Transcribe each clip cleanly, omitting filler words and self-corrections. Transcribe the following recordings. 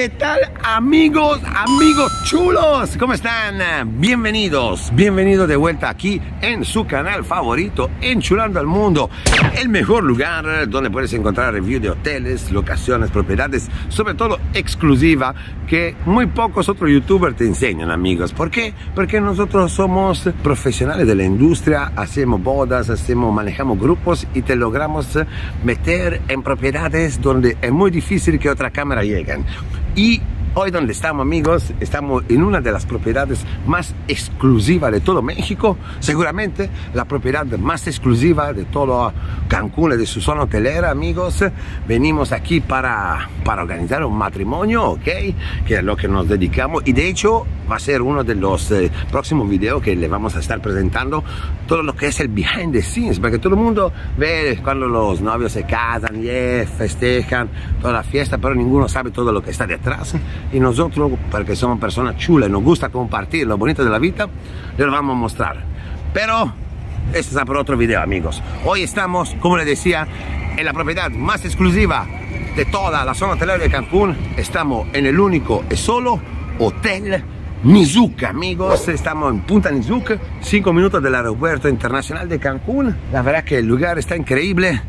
¿Qué tal, amigos chulos? ¿Cómo están? Bienvenidos de vuelta aquí en su canal favorito, Enchulando al Mundo, el mejor lugar donde puedes encontrar reviews de hoteles, locaciones, propiedades, sobre todo exclusiva, que muy pocos otros youtubers te enseñan, amigos. ¿Por qué? Porque nosotros somos profesionales de la industria, hacemos bodas, manejamos grupos y te logramos meter en propiedades donde es muy difícil que otra cámara lleguen. Y hoy donde estamos, amigos, estamos en una de las propiedades más exclusivas de todo México, seguramente la propiedad más exclusiva de todo Cancún y de su zona hotelera, amigos. Venimos aquí para organizar un matrimonio, ¿ok? Que es lo que nos dedicamos, y de hecho va a ser uno de los próximos videos que le vamos a estar presentando todo lo que es el behind the scenes, porque todo el mundo ve cuando los novios se casan, festejan toda la fiesta, pero ninguno sabe todo lo que está detrás. Y nosotros, porque somos personas chulas y nos gusta compartir lo bonito de la vida, les lo vamos a mostrar. Pero este será por otro video, amigos. Hoy estamos, como les decía, en la propiedad más exclusiva de toda la zona hotelera de Cancún. Estamos en el único y solo Hotel Nizuc, amigos. Estamos en Punta Nizuc, 5 minutos del aeropuerto internacional de Cancún. La verdad que el lugar está increíble,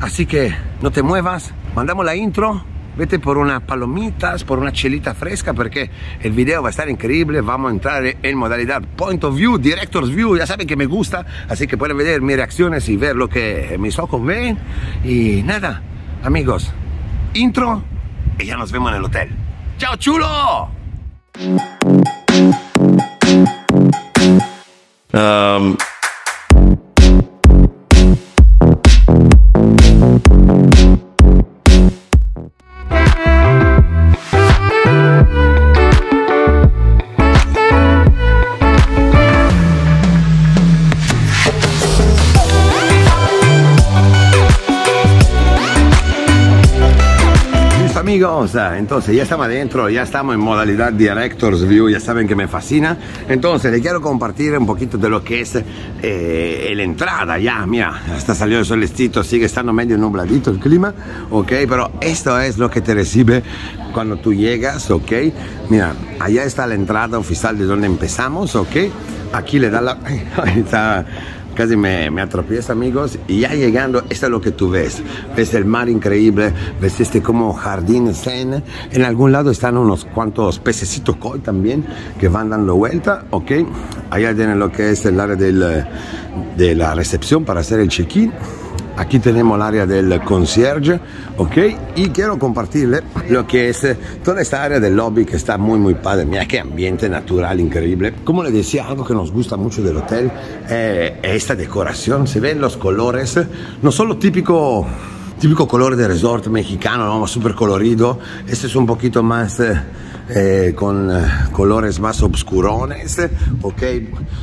así que no te muevas. Mandamos la intro. Vete por unas palomitas, por una chelita fresca, porque el video va a estar increíble. Vamos a entrar en modalidad Point of View, Director's View. Ya saben que me gusta, así que pueden ver mis reacciones y ver lo que mis ojos ven. Y nada, amigos, intro y ya nos vemos en el hotel. ¡Chao, chulo! Amigos, entonces ya estamos adentro, ya estamos en modalidad Director's View, ya saben que me fascina. Entonces les quiero compartir un poquito de lo que es la entrada. Ya, mira, hasta salió el solecito, sigue estando medio nubladito el clima, ok, pero esto es lo que te recibe cuando tú llegas, ok. Mira, allá está la entrada oficial de donde empezamos, ok. Aquí le da la... está... casi me atropiezo, amigos. Y ya llegando, esto es lo que tú ves. Ves el mar increíble, ves este como jardín zen. En algún lado están unos cuantos pececitos koi también que van dando vuelta, ok. Allá tienen lo que es el área de la recepción para hacer el check-in. Aquí tenemos el área del concierge, ok, y quiero compartirle lo que es toda esta área del lobby que está muy padre. Mira qué ambiente natural increíble. Como les decía, algo que nos gusta mucho del hotel es esta decoración. Se ven los colores, no solo típico color de resort mexicano, ¿no? Súper colorido. Este es un poquito más... con colores más oscurones, ok.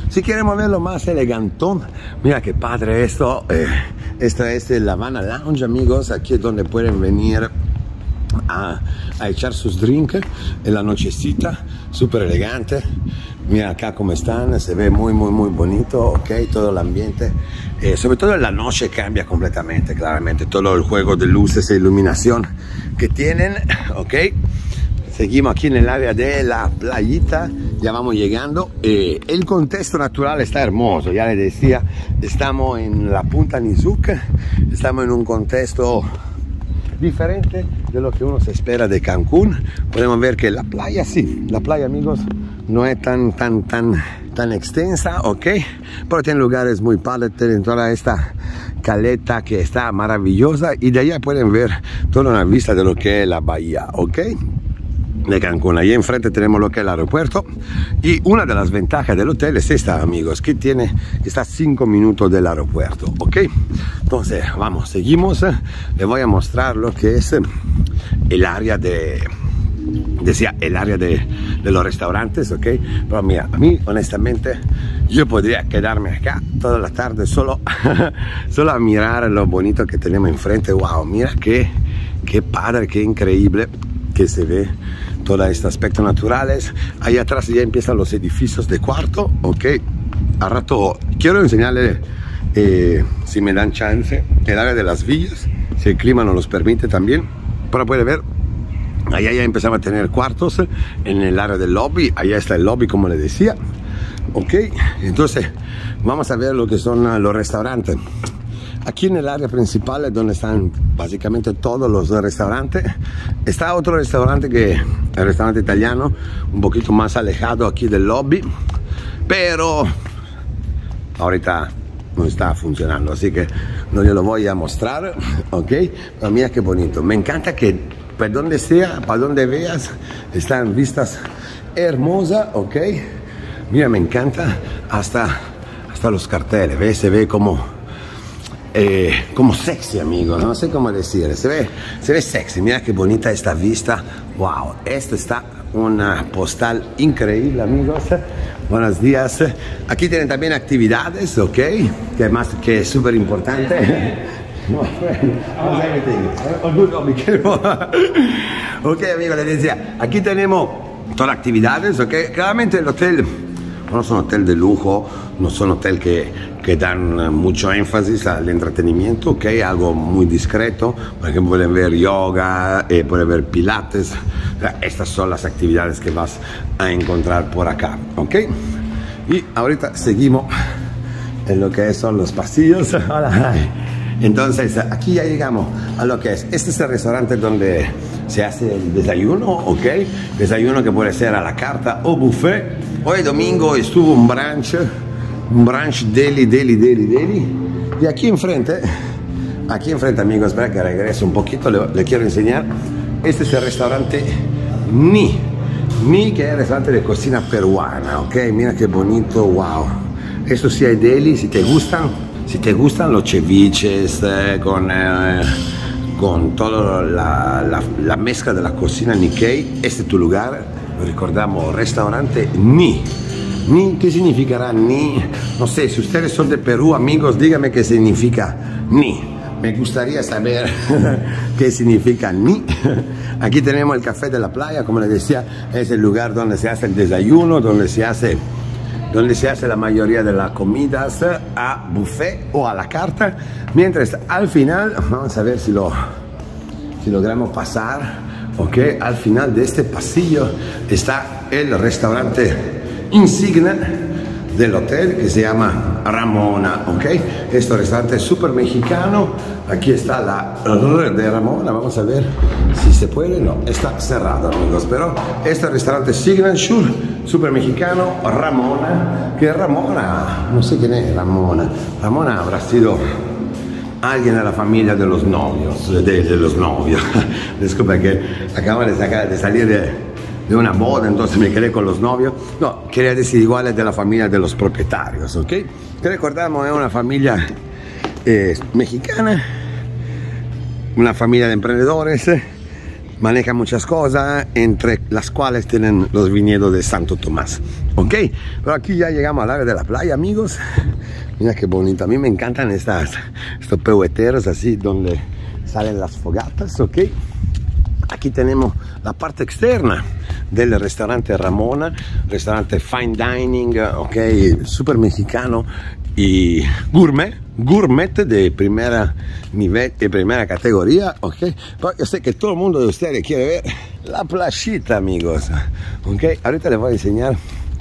Si queremos verlo más elegantón, mira qué padre esto. Esta es la Habana Lounge, amigos. Aquí es donde pueden venir a echar sus drinks en la nochecita, súper elegante. Mira acá cómo están, se ve muy bonito, ok, todo el ambiente, sobre todo en la noche cambia completamente, claramente, todo el juego de luces e iluminación que tienen, ok. Seguimos aquí en el área de la playita, ya vamos llegando. El contexto natural está hermoso, ya les decía, estamos en la Punta Nizuc, estamos en un contexto diferente de lo que uno se espera de Cancún. Podemos ver que la playa, sí, la playa, amigos, no es tan extensa, ok, pero tiene lugares muy padres, tienen toda esta caleta que está maravillosa y de allá pueden ver toda una vista de lo que es la bahía, ok, de Cancún. Ahí enfrente tenemos lo que es el aeropuerto, y una de las ventajas del hotel es esta, amigos, que tiene, está a 5 minutos del aeropuerto, ok. Entonces vamos, seguimos. Les voy a mostrar lo que es el área de, decía, el área de los restaurantes, ok. Pero mira, a mí honestamente yo podría quedarme acá toda la tarde solo a mirar lo bonito que tenemos enfrente. Wow, mira qué padre, qué increíble que se ve todo este aspecto naturales. Ahí atrás ya empiezan los edificios de cuarto, ok. Al rato quiero enseñarles, si me dan chance, el área de las villas, si el clima nos los permite también. Pero puede ver Allá ya empezamos a tener cuartos en el área del lobby. Allá está el lobby, como les decía. Ok, entonces vamos a ver lo que son los restaurantes. Aquí en el área principal es donde están básicamente todos los restaurantes. Está otro restaurante, que es el restaurante italiano, un poquito más alejado aquí del lobby, pero ahorita no está funcionando, así que no yo lo voy a mostrar. Ok, pero mira qué bonito. Me encanta que para donde sea, para donde veas, están vistas hermosas. Ok, mira, me encanta hasta los carteles, ¿ves? Se ve como sexy, amigo, no sé cómo decir, se ve sexy. Mira qué bonita esta vista. Wow, esto está una postal increíble, amigos. Buenos días. Aquí tienen también actividades, ok, que más que es súper importante. No, how's everything? All good, ok, amigos, les decía, aquí tenemos todas las actividades, ok. Claramente el hotel no son hotel de lujo, no son hotel que dan mucho énfasis al entretenimiento, ok, algo muy discreto. Por ejemplo, pueden ver yoga, pueden ver pilates. Estas son las actividades que vas a encontrar por acá, ok. Y ahorita seguimos en lo que son los pasillos. Entonces aquí ya llegamos a lo que es, este es el restaurante donde se hace el desayuno, ok, desayuno que puede ser a la carta o buffet. Hoy domingo estuvo un brunch deli, y aquí enfrente, amigos, espera que regrese un poquito, le quiero enseñar. Este es el restaurante Ni Ni, que es el restaurante de cocina peruana, ok, mira qué bonito, wow. Eso sí hay deli, si te gustan los ceviches con toda la mezcla de la cocina Nikkei, este es tu lugar. Lo recordamos, restaurante Ni. Ni, ¿qué significará Ni? No sé, si ustedes son de Perú, amigos, díganme qué significa Ni. Me gustaría saber qué significa Ni. Aquí tenemos el café de la playa, como les decía, es el lugar donde se hace el desayuno, donde se hace la mayoría de las comidas a buffet o a la carta. Mientras al final, vamos a ver si logramos pasar, ok, al final de este pasillo está el restaurante insignia del hotel, que se llama Ramona, ok. Este restaurante es súper mexicano. Aquí está la R de Ramona, vamos a ver si se puede. No, está cerrado, amigos, pero este restaurante signature, súper mexicano, Ramona, que Ramona, no sé quién es Ramona. Ramona habrá sido alguien de la familia de los novios, de los novios, disculpa que acabo de salir de una boda, entonces me quedé con los novios. No, quería decir igual es de la familia de los propietarios, ok. Que recordamos, es una familia mexicana, una familia de emprendedores, maneja muchas cosas, entre las cuales tienen los viñedos de Santo Tomás, ok. Pero aquí ya llegamos al área de la playa, amigos. Mira qué bonito, a mí me encantan estos pehueteros así donde salen las fogatas, ok. Aquí tenemos la parte externa del restaurante Ramona, restaurante fine dining, ok, súper mexicano y gourmet de primera nivel, de primera categoría, ok. Pero yo sé que todo el mundo de ustedes quiere ver la playita, amigos, ok. Ahorita les voy a enseñar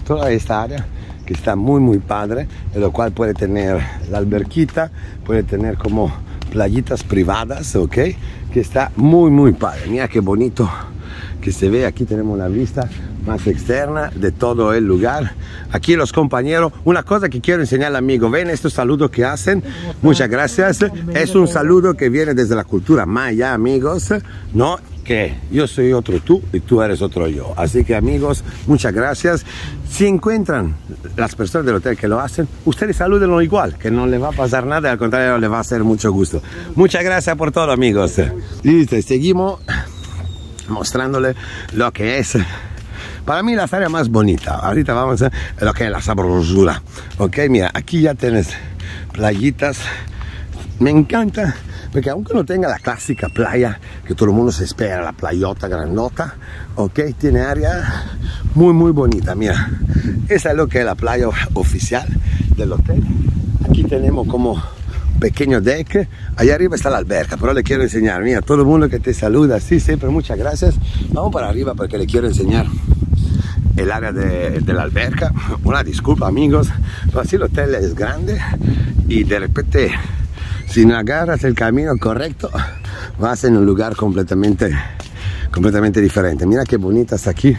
toda esta área que está muy padre, en lo cual puede tener la alberquita, puede tener como playitas privadas, ok, que está muy padre. Mira qué bonito que se ve. Aquí tenemos una vista más externa de todo el lugar. Aquí los compañeros, una cosa que quiero enseñar, amigo, ven estos saludos que hacen, muchas gracias. Es un saludo que viene desde la cultura maya, amigos, ¿no? Que yo soy otro tú y tú eres otro yo, así que, amigos, muchas gracias. Si encuentran las personas del hotel que lo hacen, ustedes salúdenlo igual, que no les va a pasar nada, al contrario, les va a hacer mucho gusto. Muchas gracias por todo, amigos. Listo, seguimos mostrándoles lo que es para mí la área más bonita. Ahorita vamos a lo que es la sabrosura, ok. Mira, aquí ya tienes playitas, me encanta, porque aunque no tenga la clásica playa que todo el mundo se espera, la playota grandota, ok, tiene área muy bonita. Mira, esa es lo que es la playa oficial del hotel. Aquí tenemos como pequeño deck. Allá arriba está la alberca, pero le quiero enseñar. Mira, todo el mundo que te saluda, sí, siempre muchas gracias. Vamos para arriba porque le quiero enseñar el área de la alberca. Una disculpa, amigos, pero así el hotel es grande y de repente, si no agarras el camino correcto, vas en un lugar completamente diferente. Mira qué bonitas aquí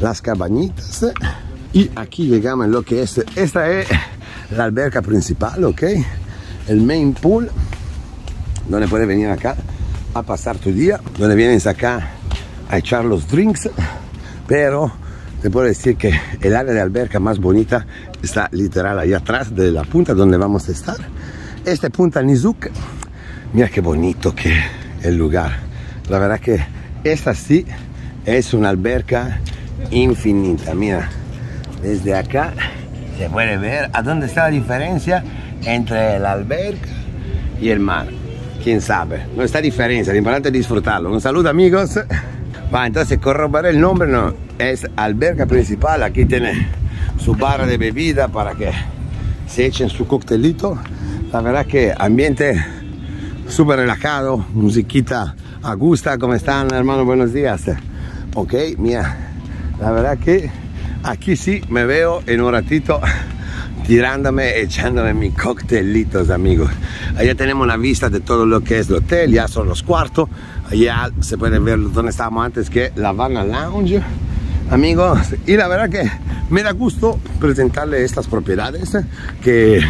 las cabañitas. Y aquí llegamos en lo que es, esta es la alberca principal, ok, el main pool, donde puedes venir acá a pasar tu día, donde vienes acá a echar los drinks, pero te puedo decir que el área de alberca más bonita está literal ahí atrás de la punta donde vamos a estar. Esta punta Nizuc, mira qué bonito que el lugar, la verdad que esta sí es una alberca infinita. Mira, desde acá se puede ver a dónde está la diferencia entre la alberca y el mar. Quién sabe, no está diferencia, lo importante es disfrutarlo. Un saludo, amigos. Va, entonces corroboré el nombre, no, es alberca principal. Aquí tiene su barra de bebida para que se echen su coctelito. La verdad que ambiente súper relajado, musiquita a gusto. ¿Cómo están, hermano? Buenos días. Ok, mira, la verdad que aquí sí me veo en un ratito tirándome, echándome mis coctelitos, amigos. Allá tenemos una vista de todo lo que es el hotel, ya son los cuartos. Allá se puede ver donde estábamos antes, que la Habana Lounge, amigos. Y la verdad que me da gusto presentarle estas propiedades que,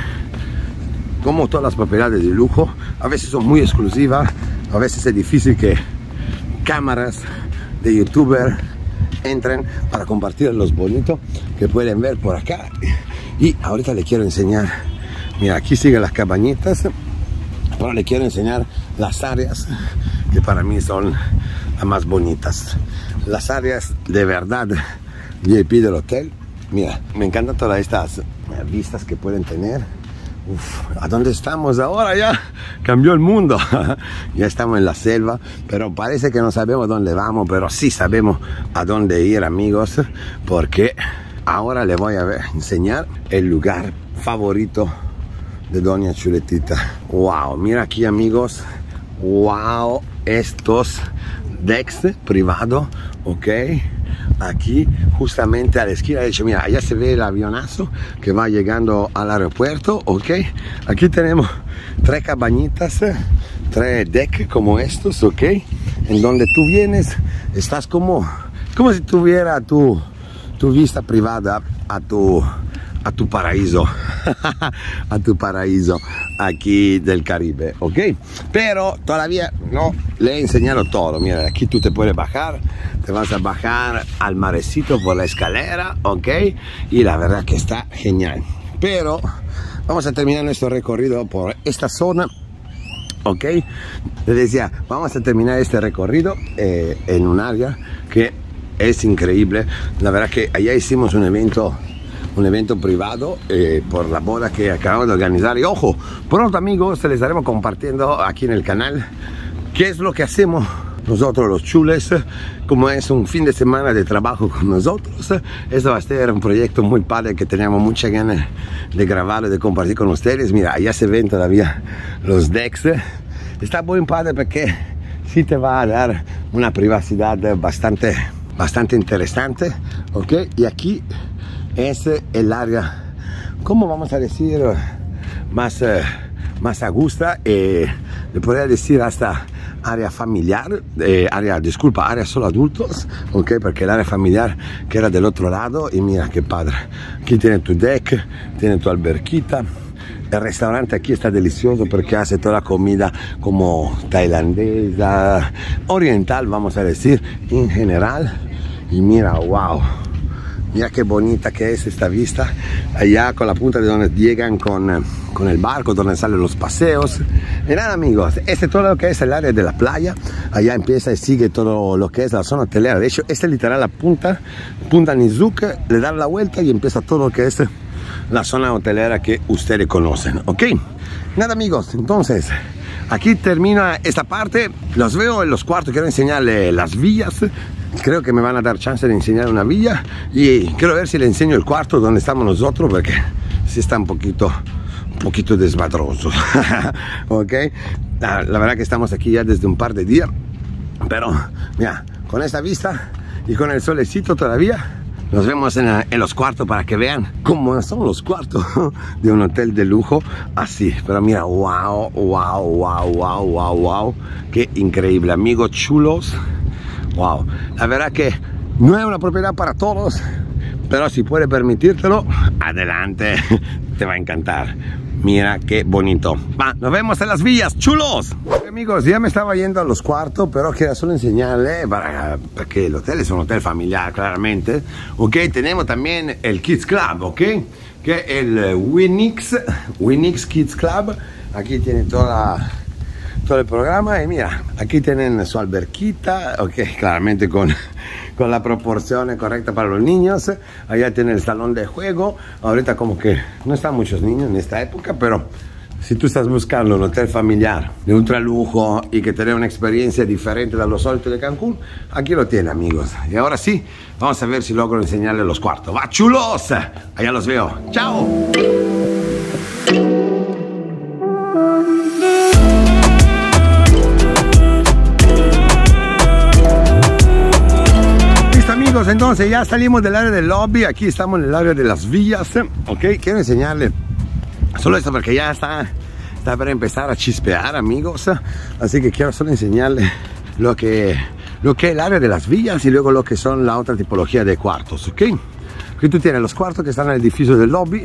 como todas las propiedades de lujo, a veces son muy exclusivas, a veces es difícil que cámaras de youtuber entren para compartir los bonitos que pueden ver por acá. Y ahorita le quiero enseñar, mira, aquí siguen las cabañitas, pero le quiero enseñar las áreas que para mí son las más bonitas, las áreas de verdad VIP del hotel. Mira, me encantan todas estas vistas que pueden tener. Uf, ¿a dónde estamos ahora? Ya cambió el mundo. Ya estamos en la selva, pero parece que no sabemos dónde vamos, pero sí sabemos a dónde ir, amigos, porque ahora les voy a enseñar el lugar favorito de Doña Chuletita. Wow, mira aquí, amigos. Wow, estos decks privados, ok. Aquí justamente a la esquina derecha, mira, allá se ve el avionazo que va llegando al aeropuerto, ok. Aquí tenemos tres cabañitas, tres decks como estos, ok, en donde tú vienes, estás como si tuviera tu vista privada a tu paraíso, a tu paraíso aquí del Caribe, ok. Pero todavía no le he enseñado todo. Mira, aquí tú te puedes bajar, te vas a bajar al marecito por la escalera, ok, y la verdad que está genial. Pero vamos a terminar nuestro recorrido por esta zona, ok. Les decía, vamos a terminar este recorrido en un área que es increíble. La verdad que allá hicimos un evento privado por la boda que acabamos de organizar. Y ojo, pronto, amigos, les estaremos compartiendo aquí en el canal qué es lo que hacemos nosotros los chules, como es un fin de semana de trabajo con nosotros. Esto va a ser un proyecto muy padre que tenemos muchas ganas de grabar y de compartir con ustedes. Mira, allá se ven todavía los decks. Está muy padre porque sí te va a dar una privacidad bastante interesante, ok. Y aquí es el área, como vamos a decir, más augusta, le podría decir hasta área familiar, área solo adultos, ok, porque el área familiar que era del otro lado. Y mira qué padre, aquí tiene tu deck, tiene tu alberquita. El restaurante aquí está delicioso porque hace toda la comida como tailandesa, oriental, vamos a decir, en general. Y mira, wow, mira qué bonita que es esta vista, allá con la punta de donde llegan con el barco, donde salen los paseos. Y nada, amigos, este es todo lo que es el área de la playa. Allá empieza y sigue todo lo que es la zona hotelera. De hecho, este es literal la punta Nizuc, le dan la vuelta y empieza todo lo que es la zona hotelera que ustedes conocen, ok. Nada, amigos, entonces aquí termina esta parte. Los veo en los cuartos. Quiero enseñarles las villas, creo que me van a dar chance de enseñar una villa, y quiero ver si le enseño el cuarto donde estamos nosotros, porque sí está un poquito poquito desmadrosos. Ok, la verdad que estamos aquí ya desde un par de días, pero mira, con esta vista y con el solecito todavía. Nos vemos en los cuartos para que vean cómo son los cuartos de un hotel de lujo así. Pero mira, wow, wow, wow, wow, wow, wow. Qué increíble, amigos chulos. Wow, la verdad que no es una propiedad para todos, pero si puedes permitírtelo, adelante, te va a encantar. Mira qué bonito. Va, nos vemos en las villas, chulos. Amigos, ya me estaba yendo a los cuartos, pero quería solo enseñarle para que el hotel es un hotel familiar, claramente. Ok, tenemos también el Kids Club, ok, que es el Winnix Kids Club. Aquí tiene todo el programa y mira, aquí tienen su alberquita, ok, claramente con la proporción correcta para los niños. Allá tiene el salón de juego. Ahorita como que no están muchos niños en esta época, pero si tú estás buscando un hotel familiar de ultralujo y que tenga una experiencia diferente de los otros de Cancún, aquí lo tiene, amigos. Y ahora sí, vamos a ver si logro enseñarle los cuartos. ¡Va, chulos! Allá los veo. ¡Chao! Entonces ya salimos del área del lobby, aquí estamos en el área de las villas, ok. Quiero enseñarle solo esto porque ya está para empezar a chispear, amigos, así que quiero solo enseñarle lo que es el área de las villas y luego lo que son la otra tipología de cuartos, ok. Aquí tú tienes los cuartos que están en el edificio del lobby,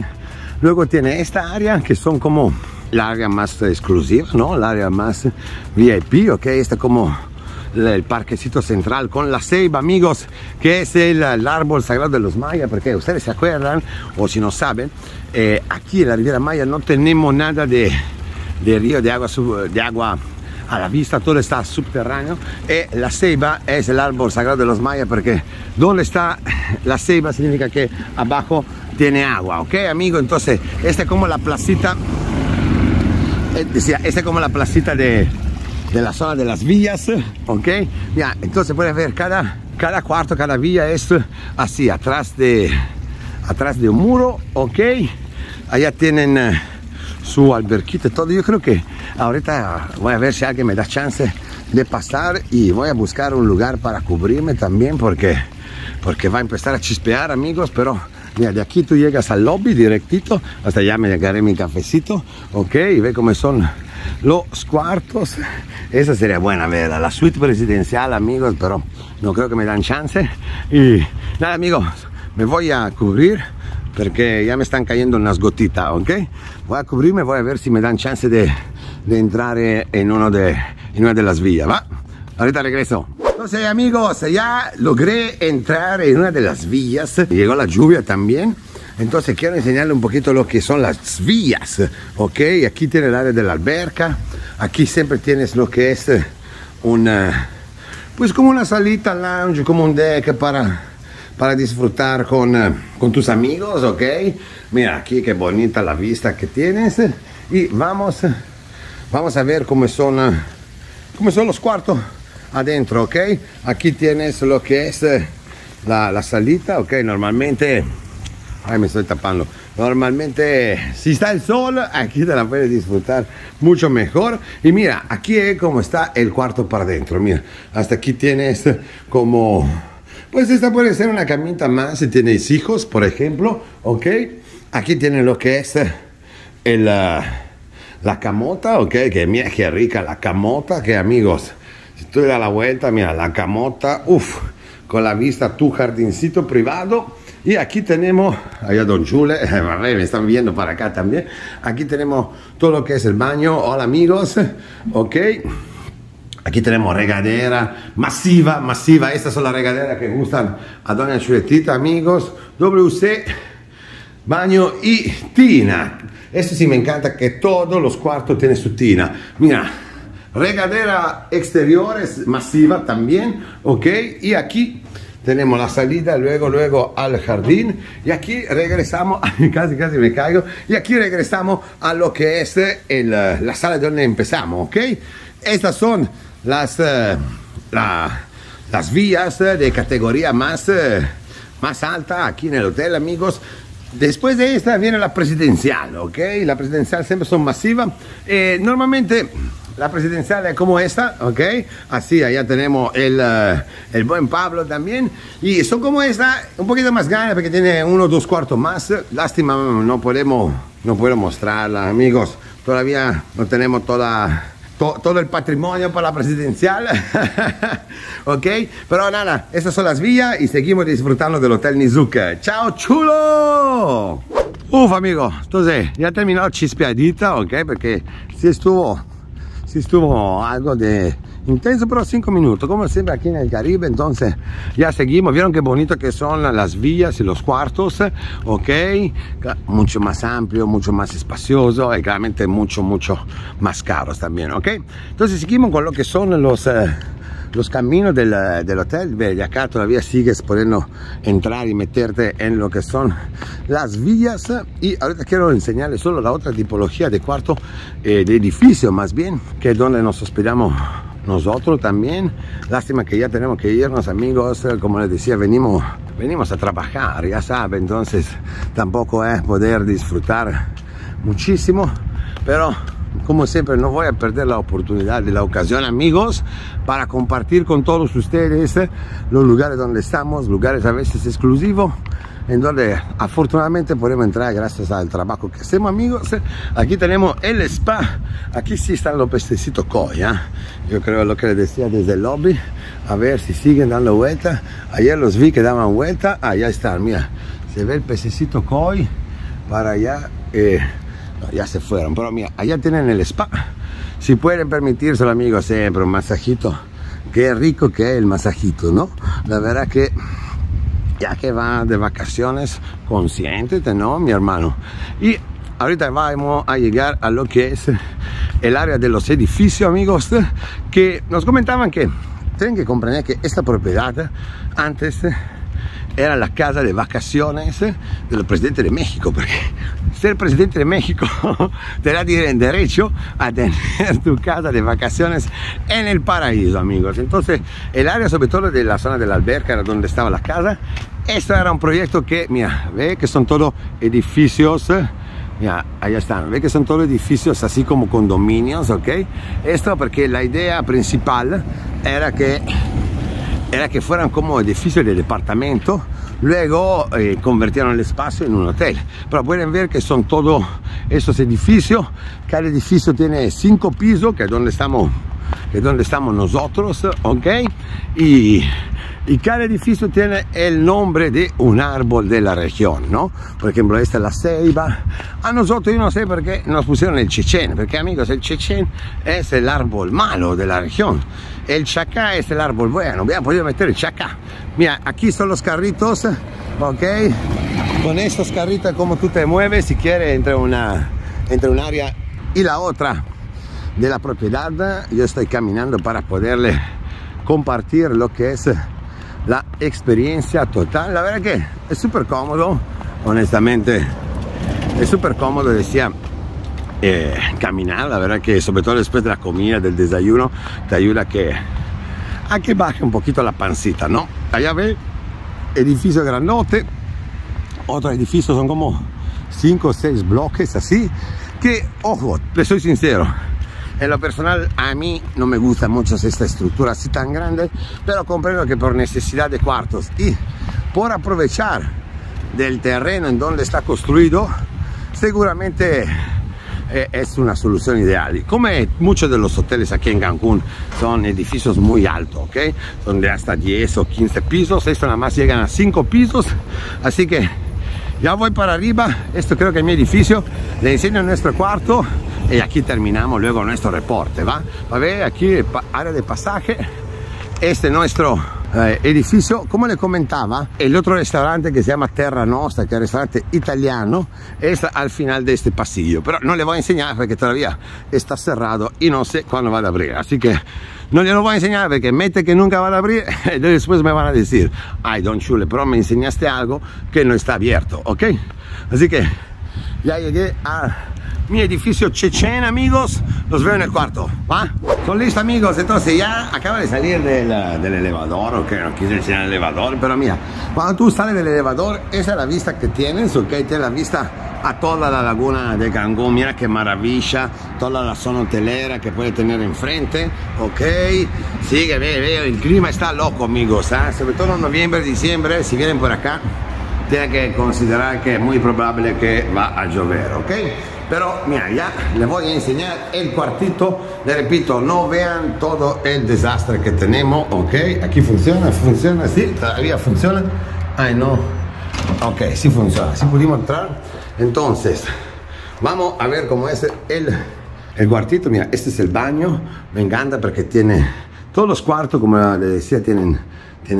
luego tiene esta área que son como la área más exclusiva, ¿no? El área más VIP, ok, está como el parquecito central con la ceiba, amigos, que es el árbol sagrado de los mayas, porque ustedes se acuerdan, o si no saben, aquí en la Riviera Maya no tenemos nada de río de agua a la vista, todo está subterráneo, y la ceiba es el árbol sagrado de los mayas, porque donde está la ceiba significa que abajo tiene agua, ok, amigos. Entonces esta es como la placita, decía, esta es como la placita de la zona de las villas, ok. Ya, entonces puedes ver cada cuarto, cada villa es así, atrás de un muro, ok. Allá tienen su alberquita y todo. Yo creo que ahorita voy a ver si alguien me da chance de pasar y voy a buscar un lugar para cubrirme también, porque va a empezar a chispear, amigos. Pero mira, de aquí tú llegas al lobby directito, hasta allá me llegaré mi cafecito, ok. Y ve cómo son los cuartos. Esa sería buena, ¿verdad? La suite presidencial, amigos, pero no creo que me dan chance. Y nada, amigos, me voy a cubrir porque ya me están cayendo unas gotitas, ¿ok? Voy a cubrirme, voy a ver si me dan chance de entrar en una de las villas, ¿va? Ahorita regreso. Entonces, amigos, ya logré entrar en una de las villas. Llegó la lluvia también. Entonces quiero enseñarle un poquito lo que son las villas, ok. Aquí tiene el área de la alberca, aquí siempre tienes lo que es una, pues como una salita lounge, como un deck para disfrutar con tus amigos, ok. Mira aquí qué bonita la vista que tienes y vamos a ver cómo son los cuartos adentro, ok. Aquí tienes lo que es la salita, ok. Normalmente, ay, me estoy tapando. Normalmente, si está el sol, aquí te la puedes disfrutar mucho mejor. Y mira, aquí es como está el cuarto para adentro. Mira, hasta aquí tienes como, pues esta puede ser una camita más si tienes hijos, por ejemplo, ok. Aquí tiene lo que es la camota, ok. Que mira, qué rica la camota, que amigos, si tú le das la vuelta, mira, la camota, uff, con la vista tu jardincito privado. Y aquí tenemos, allá Don Chule, me están viendo para acá también. Aquí tenemos todo lo que es el baño. Hola, amigos, ok. Aquí tenemos regadera masiva. Estas son las regaderas que gustan a Doña Chuletita, amigos. WC, baño y tina. Esto sí me encanta, que todos los cuartos tienen su tina. Mira, regadera exteriores masiva también, ok. Y aquí tenemos la salida, luego al jardín. Y aquí regresamos, casi me caigo. Y aquí regresamos a lo que es la sala donde empezamos, ¿ok? Estas son las villas de categoría más alta aquí en el hotel, amigos. Después de esta viene la presidencial, ¿ok? La presidencial siempre son masivas. Normalmente la presidencial es como esta, ¿ok? Así, allá tenemos el buen Pablo también. Y son como esta, un poquito más grande porque tiene 1 o 2 cuartos más. Lástima, no puedo mostrarla, amigos. Todavía no tenemos todo el patrimonio para la presidencial. Ok, pero nada, estas son las villas y seguimos disfrutando del Hotel Nizuc. ¡Chao, chulo! Uf, amigos, entonces ya terminó chispeadita, ok, porque sí estuvo algo de intenso, pero 5 minutos, como siempre aquí en el Caribe. Entonces ya seguimos. Vieron qué bonito que son las villas y los cuartos, ok, mucho más amplio, mucho más espacioso y claramente mucho más caros también, ok. Entonces seguimos con lo que son los caminos del hotel. Ve, acá todavía sigues podiendo entrar y meterte en lo que son las villas. Y ahorita quiero enseñarles solo la otra tipología de cuarto, de edificio más bien, que es donde nos hospedamos nosotros también. Lástima que ya tenemos que irnos, amigos. Como les decía, venimos a trabajar, ya saben. Entonces tampoco es poder disfrutar muchísimo, pero como siempre no voy a perder la oportunidad de la ocasión, amigos, para compartir con todos ustedes los lugares donde estamos, lugares a veces exclusivos, en donde afortunadamente podemos entrar gracias al trabajo que hacemos, amigos. Aquí tenemos el spa. Aquí sí están los pececitos koi, ¿eh? Yo creo lo que les decía desde el lobby. A ver si siguen dando vuelta. Ayer los vi que daban vuelta. Allá están, mira. Se ve el pececito koi para allá. No, ya se fueron, pero mira, allá tienen el spa. Si pueden permitírselo, amigos, siempre un masajito. Qué rico que es el masajito, ¿no? La verdad que ya que va de vacaciones, consiéntete, ¿no, mi hermano? Y ahorita vamos a llegar a lo que es el área de los edificios, amigos, que nos comentaban que tienen que comprender que esta propiedad antes era la casa de vacaciones del presidente de México, porque ser presidente de México te da derecho a tener tu casa de vacaciones en el paraíso, amigos. Entonces el área, sobre todo de la zona de la alberca, era donde estaba la casa. Esto era un proyecto que, mira, ve que son todos edificios. Mira, allá están, ve que son todos edificios así como condominios, ok. Esto porque la idea principal era que fueran como edificios de departamento, luego convirtieron el espacio en un hotel. Pero pueden ver que son todos esos edificios. Cada edificio tiene 5 pisos, que es donde estamos, nosotros, ok. Y cada edificio tiene el nombre de un árbol de la región, ¿no? Por ejemplo, esta es la ceiba. A nosotros, yo no sé por qué nos pusieron el chechén, porque, amigos, el chechén es el árbol malo de la región. El chacá es el árbol bueno. Hubiera podido meter el chacá. Mira, aquí son los carritos, ¿ok? Con estos carritos, como tú te mueves, si quieres, entre un área y la otra de la propiedad. Yo estoy caminando para poderle compartir lo que es la experiencia total. La verdad que es súper cómodo, honestamente. Es súper cómodo, decía, caminar. La verdad que sobre todo después de la comida, del desayuno, te ayuda a que baje un poquito la pancita, ¿no? Allá ve, edificio grandote. Otro edificio son como 5 o 6 bloques así. Que, ojo, les soy sincero. En lo personal, a mí no me gusta mucho esta estructura así tan grande, pero comprendo que por necesidad de cuartos y por aprovechar del terreno en donde está construido, seguramente es una solución ideal. Y como muchos de los hoteles aquí en Cancún son edificios muy altos, ¿ok? Son de hasta 10 o 15 pisos, esto nada más llegan a 5 pisos, así que ya voy para arriba. Esto creo que es mi edificio. Le enseño nuestro cuarto. Y aquí terminamos luego nuestro reporte, ¿va? A ver, aquí área de pasaje. Este es nuestro edificio. Como le comentaba, el otro restaurante que se llama Terra Nostra, que es un restaurante italiano, es al final de este pasillo. Pero no le voy a enseñar porque todavía está cerrado y no sé cuándo va a abrir. Así que no le lo voy a enseñar porque mete que nunca va a abrir y después me van a decir: ay, Don Chule, pero me enseñaste algo que no está abierto, ¿ok? Así que ya llegué a mi edificio Chechen, amigos. Los veo en el cuarto, ¿va? Son listos, amigos. Entonces ya acaba de salir del elevador, o que no quise decir el elevador, pero mira, cuando tú sales del elevador, esa es la vista que tienes, ok, tienes la vista a toda la laguna de Cancún. Mira qué maravilla, toda la zona hotelera que puede tener enfrente, ok. Sigue, veo, el clima está loco, amigos, ¿eh? Sobre todo en noviembre, diciembre, si vienen por acá, tienen que considerar que es muy probable que va a llover, ok. Pero mira, ya les voy a enseñar el cuartito. Les repito, no vean todo el desastre que tenemos, ok. Aquí funciona, funciona, sí, todavía funciona. Ay, no, ok, sí funciona, sí pudimos entrar. Entonces, vamos a ver cómo es el cuartito. Mira, este es el baño. Me encanta porque tiene todos los cuartos, como les decía, tienen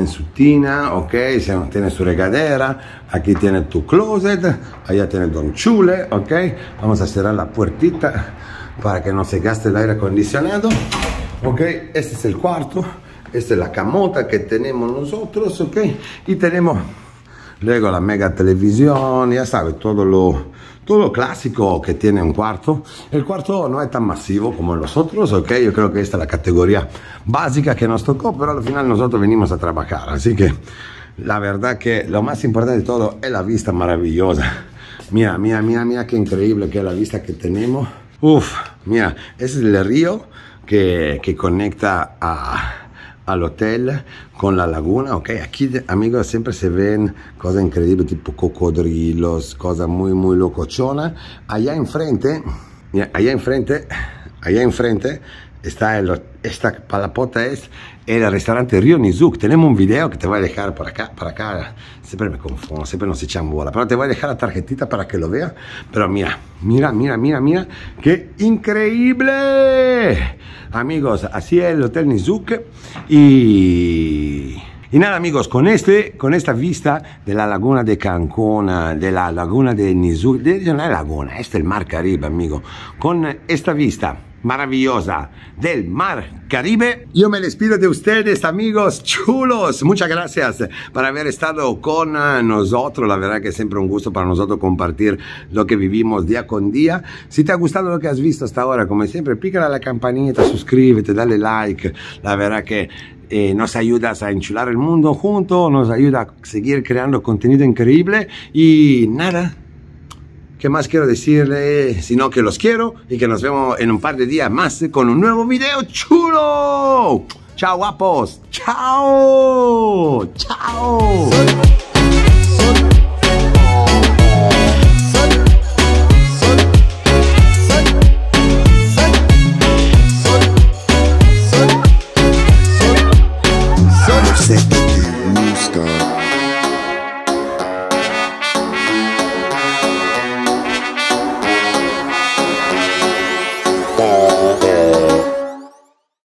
su tina, ok, tienen su regadera, aquí tiene tu closet, allá tiene Don Chule, ok. Vamos a cerrar la puertita para que no se gaste el aire acondicionado, ok. Este es el cuarto, esta es la camota que tenemos nosotros, ok. Y tenemos luego la mega televisión, ya sabes, todo lo clásico que tiene un cuarto. El cuarto no es tan masivo como los otros, ok. Yo creo que esta es la categoría básica que nos tocó, pero al final nosotros venimos a trabajar, así que la verdad que lo más importante de todo es la vista maravillosa. Mira, mira, mira, mira qué increíble que es la vista que tenemos. Uf, mira, ese es el río que conecta al hotel con la laguna, ok. Aquí, amigos, siempre se ven cosas increíbles, tipo cocodrilos, cosas muy muy locochonas. Allá enfrente está esta palapota, es el restaurante Río Nizuc. Tenemos un video que te voy a dejar por acá, siempre me confundo, siempre nos echan bola, pero te voy a dejar la tarjetita para que lo veas. Pero mira, mira, mira, mira, mira, qué increíble, amigos. Así es el Hotel Nizuc. Y nada, amigos, con esta vista de la laguna de Cancún, de la laguna de Nizuc, no es laguna, es el mar Caribe, amigo. Con esta vista maravillosa del mar Caribe, yo me despido de ustedes, amigos chulos. Muchas gracias por haber estado con nosotros. La verdad que es siempre un gusto para nosotros compartir lo que vivimos día con día. Si te ha gustado lo que has visto hasta ahora, como siempre, pícale a la campanita, suscríbete, dale like. La verdad que nos ayudas a enchular el mundo juntos, nos ayuda a seguir creando contenido increíble. Y nada, ¿qué más quiero decirle? Sino que los quiero y que nos vemos en un par de días más con un nuevo video chulo. Chao, guapos. Chao. Chao. Sé que te gusta.